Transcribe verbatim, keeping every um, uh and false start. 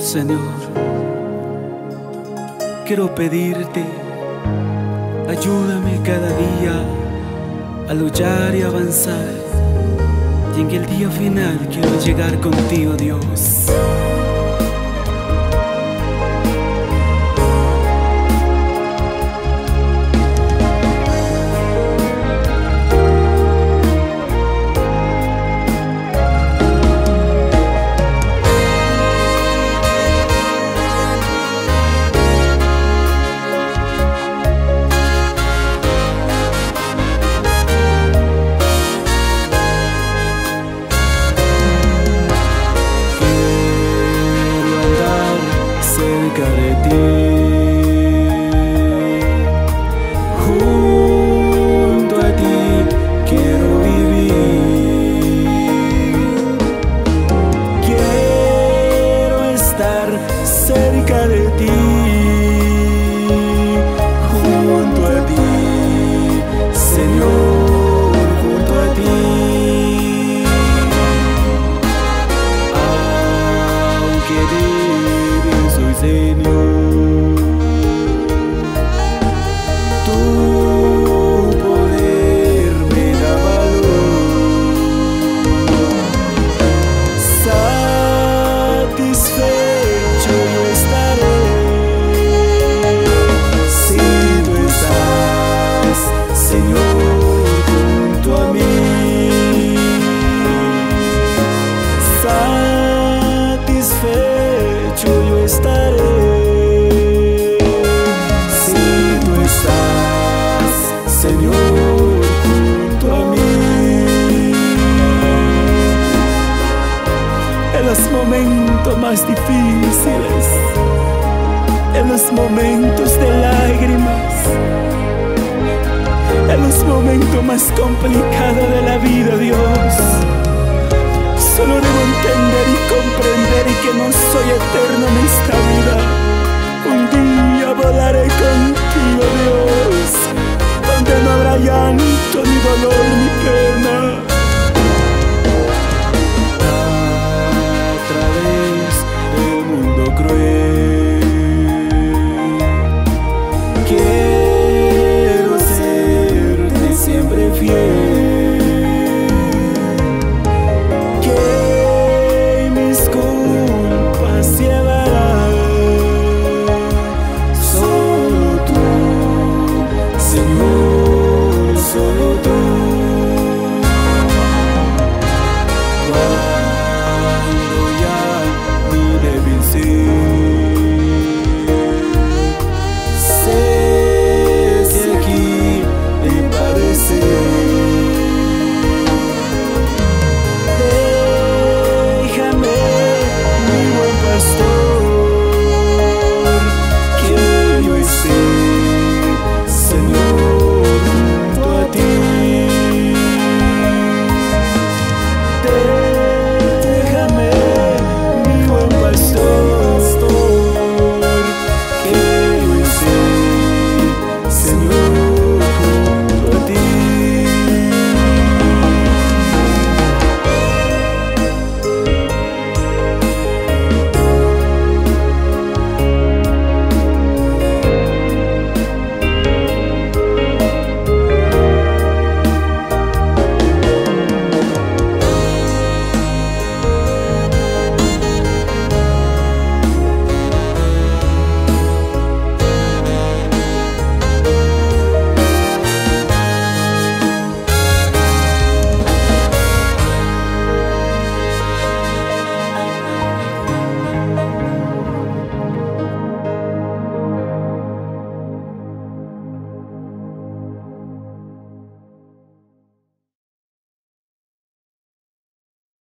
Señor, quiero pedirte, ayúdame cada día a luchar y avanzar, y en el día final quiero llegar contigo, Dios. De ti, junto a ti quiero vivir, quiero estar cerca de ti, junto a ti, Señor, junto a ti, aunque diga Señor, tu poder me da valor, satisfecho yo estaré, si tú estás, Señor, junto a mí, satisfecho yo estaré. En los momentos más difíciles, en los momentos de lágrimas, en los momentos más complicados de la vida, Dios, solo debo entender y comprender y que no soy eterno en esta vida. Un día volaré contigo, Dios, donde no habrá llanto, ni dolor, ni pena.